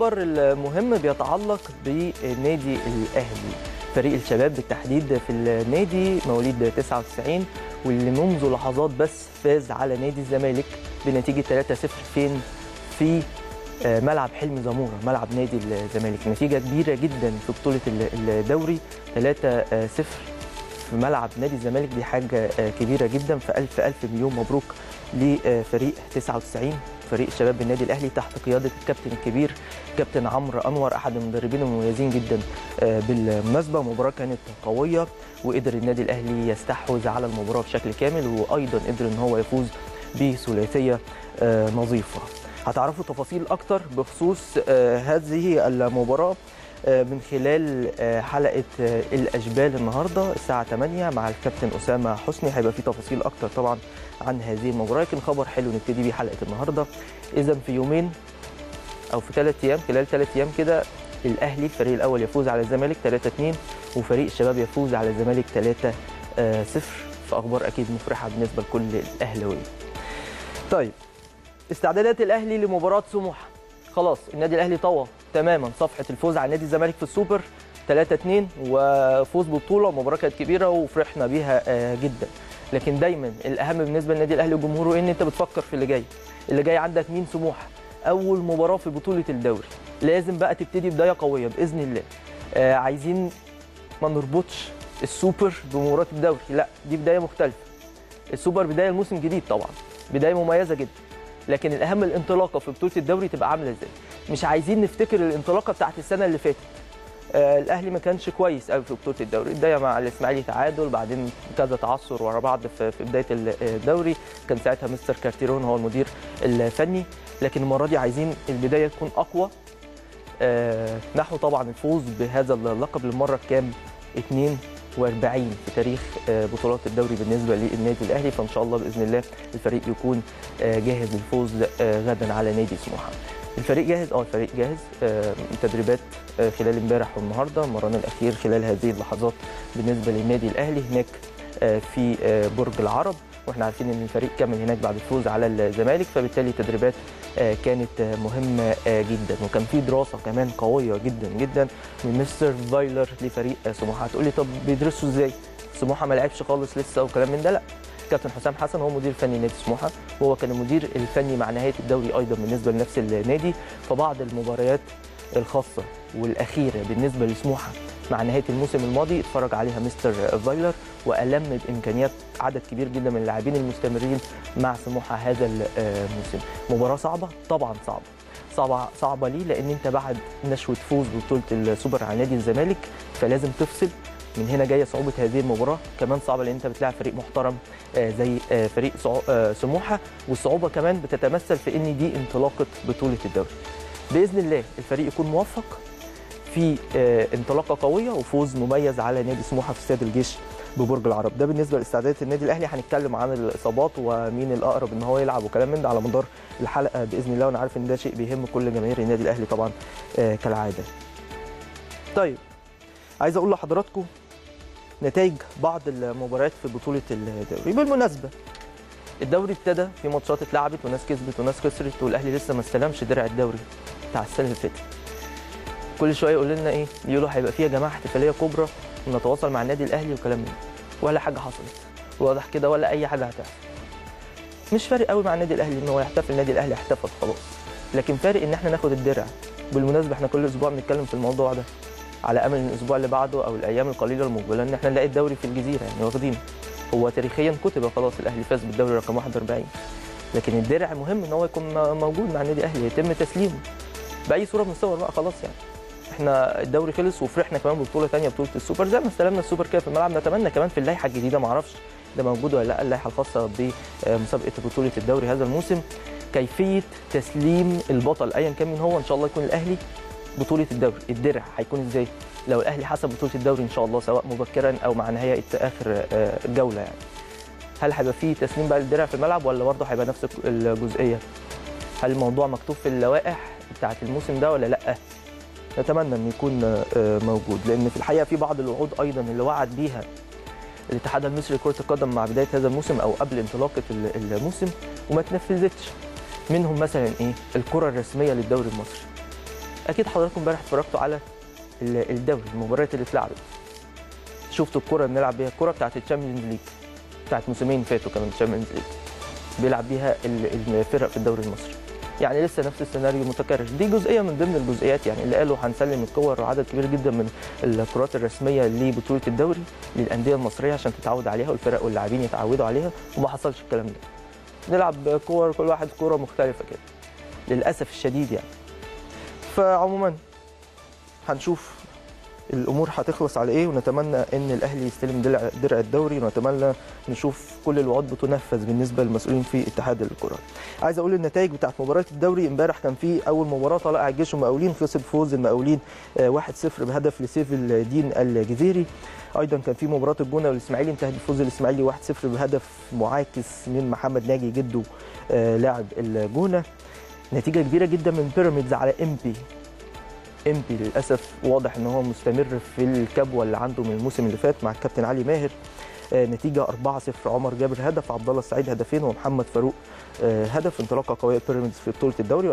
الخبر المهم بيتعلق بنادي الاهلي، فريق الشباب بالتحديد في النادي مواليد 99 واللي منذ لحظات بس فاز على نادي الزمالك بنتيجه 3-0 فين؟ في ملعب حلمي زمورا، ملعب نادي الزمالك. نتيجه كبيره جدا في بطوله الدوري، 3-0 في ملعب نادي الزمالك، دي حاجه كبيره جدا. فالف الف مليون مبروك لفريق 99، فريق الشباب بالنادي الاهلي تحت قياده الكابتن الكبير كابتن عمرو انور، احد المدربين المميزين جدا بالمناسبه. مباراه كانت قويه وقدر النادي الاهلي يستحوذ على المباراه بشكل كامل، وايضا قدر ان هو يفوز بثلاثيه نظيفه. هتعرفوا تفاصيل اكتر بخصوص هذه المباراه من خلال حلقه الاشبال النهارده الساعه 8 مع الكابتن اسامه حسني، هيبقى في تفاصيل اكتر طبعا عن هذه المباراه. لكن خبر حلو نبتدي بيه حلقه النهارده. اذا في يومين او في 3 ايام، خلال 3 ايام كده، الاهلي الفريق الاول يفوز على الزمالك 3-2، وفريق الشباب يفوز على الزمالك 3-0. فاخبار اكيد مفرحه بالنسبه لكل الاهلاويه. طيب، استعدادات الاهلي لمباراه سموحه. خلاص النادي الاهلي طوى تماما صفحه الفوز على نادي الزمالك في السوبر 3-2 وفوز بالبطوله. مباراه كانت كبيره وفرحنا بيها جدا، لكن دايما الاهم بالنسبه للنادي الاهلي وجمهوره ان انت بتفكر في اللي جاي. اللي جاي عندك مين؟ سموحه، اول مباراه في بطوله الدوري، لازم بقى تبتدي بدايه قويه باذن الله. عايزين ما نربطش السوبر بمباراه الدوري، لا، دي بدايه مختلفه. السوبر بدايه الموسم جديد طبعا، بدايه مميزه جدا، لكن الاهم الانطلاقه في بطوله الدوري تبقى عامله ازاي. مش عايزين نفتكر الانطلاقه بتاعت السنه اللي فاتت. الاهلي ما كانش كويس قوي في بطوله الدوري، بدايه مع الاسماعيليه تعادل، بعدين كذا تعثر ورا بعض في بدايه الدوري، كان ساعتها مستر كارتيرون هو المدير الفني. لكن المره دي عايزين البدايه تكون اقوى، نحو طبعا الفوز بهذا اللقب للمره الكام؟ 42 في تاريخ بطولات الدوري بالنسبه للنادي الاهلي. فان شاء الله باذن الله الفريق يكون جاهز للفوز غدا على نادي سموحه. الفريق جاهز؟ الفريق جاهز. تدريبات خلال امبارح والنهارده، المران الاخير خلال هذه اللحظات بالنسبه للنادي الاهلي هناك في برج العرب، واحنا عارفين ان الفريق كمل هناك بعد الفوز على الزمالك، فبالتالي التدريبات كانت مهمه جدا. وكان في دراسه كمان قويه جدا جدا من مستر فايلر لفريق سموحه. هتقول لي طب بيدرسوا ازاي؟ سموحه ما لعبش خالص لسه وكلام من ده، لا. كابتن حسام حسن هو مدير فني نادي سموحه، وهو كان المدير الفني مع نهايه الدوري ايضا بالنسبه لنفس النادي. فبعض المباريات الخاصه والاخيره بالنسبه لسموحه مع نهايه الموسم الماضي اتفرج عليها مستر فايلر والم بامكانيات عدد كبير جدا من اللاعبين المستمرين مع سموحه هذا الموسم. مباراه صعبه طبعا، صعبه ليه؟ لان انت بعد نشوه فوز ببطوله السوبر على نادي الزمالك، فلازم تفصل. من هنا جايه صعوبه هذه المباراه، كمان صعبه لان انت بتلاعب فريق محترم زي فريق سموحه، والصعوبه كمان بتتمثل في ان دي انطلاقه بطوله الدوري. باذن الله الفريق يكون موفق في انطلاقه قويه وفوز مميز على نادي سموحه في استاد الجيش ببرج العرب. ده بالنسبه لاستعدادات النادي الاهلي. هنتكلم عن الاصابات ومين الاقرب ان هو يلعب وكلام من ده على مدار الحلقه باذن الله، وانا عارف ان ده شيء بيهم كل جماهير النادي الاهلي طبعا كالعاده. طيب، عايز اقول لحضراتكم نتائج بعض المباريات في بطوله الدوري. بالمناسبه الدوري ابتدى في ماتشات اتلعبت وناس كسبت وناس خسرت، والاهلي لسه ما استلمش درع الدوري بتاع السنه اللي فاتت. كل شويه يقول لنا ايه؟ يقولوا هيبقى في يا جماعه احتفاليه كبرى ونتواصل مع النادي الاهلي وكلام من ده، ولا حاجه حصلت، واضح كده ولا اي حاجه هتحصل. مش فارق قوي مع النادي الاهلي ان هو يحتفل، النادي الاهلي احتفل خلاص، لكن فارق ان احنا ناخد الدرع. بالمناسبه احنا كل اسبوع بنتكلم في الموضوع ده، على امل ان الاسبوع اللي بعده او الايام القليله المقبله ان احنا نلاقي الدوري في الجزيره، يعني واخدينه. هو تاريخيا كتب خلاص، الاهلي فاز بالدوري رقم 41، لكن الدرع مهم ان هو يكون موجود مع النادي الاهلي، يتم تسليمه باي صوره من الصور بقى. خلاص يعني احنا الدوري خلص وفرحنا كمان ببطوله ثانيه، بطوله السوبر، زي ما استلمنا السوبر كده في الملعب، نتمنى كمان في اللائحه الجديده، ما اعرفش ده موجود ولا لا، اللائحه الخاصه بمسابقه بطوله الدوري هذا الموسم، كيفيه تسليم البطل ايا كان من هو. ان شاء الله يكون الاهلي بطوله الدوري. الدرع هيكون ازاي؟ لو الاهلي حسب بطوله الدوري ان شاء الله، سواء مبكرا او مع نهايه اخر جوله، يعني هل هيبقى في تسليم بقى للدرع في الملعب، ولا برضه هيبقى نفس الجزئيه؟ هل الموضوع مكتوب في اللوائح بتاعه الموسم ده ولا لا؟ نتمنى ان يكون موجود، لان في الحقيقه في بعض الوعود ايضا اللي وعد بيها الاتحاد المصري لكره القدم مع بدايه هذا الموسم او قبل انطلاقه الموسم وما تنفذتش. منهم مثلا ايه؟ الكره الرسميه للدوري المصري، اكيد حضراتكم امبارح اتفرجتوا على الدوري، المباريات اللي اتلعبت، شفتوا الكره بنلعب بيها، الكره بتاعت الشامبيونز ليج بتاعت موسمين فاتوا كمان الشامبيونز ليج بيلعب بيها الفرق في الدوري المصري، يعني لسه نفس السيناريو متكرر. دي جزئيه من ضمن الجزئيات، يعني اللي قالوا هنسلم الكور وعدد كبير جدا من الكرات الرسميه لبطوله الدوري للانديه المصريه عشان تتعود عليها والفرق واللاعبين يتعودوا عليها، وما حصلش الكلام ده. نلعب كور كل واحد كوره مختلفه كده للاسف الشديد يعني. فعموما هنشوف الامور هتخلص على ايه، ونتمنى ان الاهلي يستلم درع الدوري، ونتمنى نشوف كل الوعود بتنفذ بالنسبه للمسؤولين في اتحاد الكره. عايز اقول النتائج بتاعت مباراه الدوري امبارح. كان في اول مباراه طلع الجيش ومقاولين، خسر بفوز المقاولين 1-0 بهدف لسيف الدين الجزيري. ايضا كان في مباراه الجونه والاسماعيلي، انتهت بفوز الاسماعيلي 1-0 بهدف معاكس من محمد ناجي جده لاعب الجونه. نتيجه كبيره جدا من بيراميدز على انبي للاسف واضح ان هو مستمر في الكبوه اللي عنده من الموسم اللي فات مع الكابتن علي ماهر. نتيجه 4-0، عمر جابر هدف، عبدالله السعيد هدفين، ومحمد فاروق هدف. انطلاقه قويه بيراميدز في بطوله الدوري.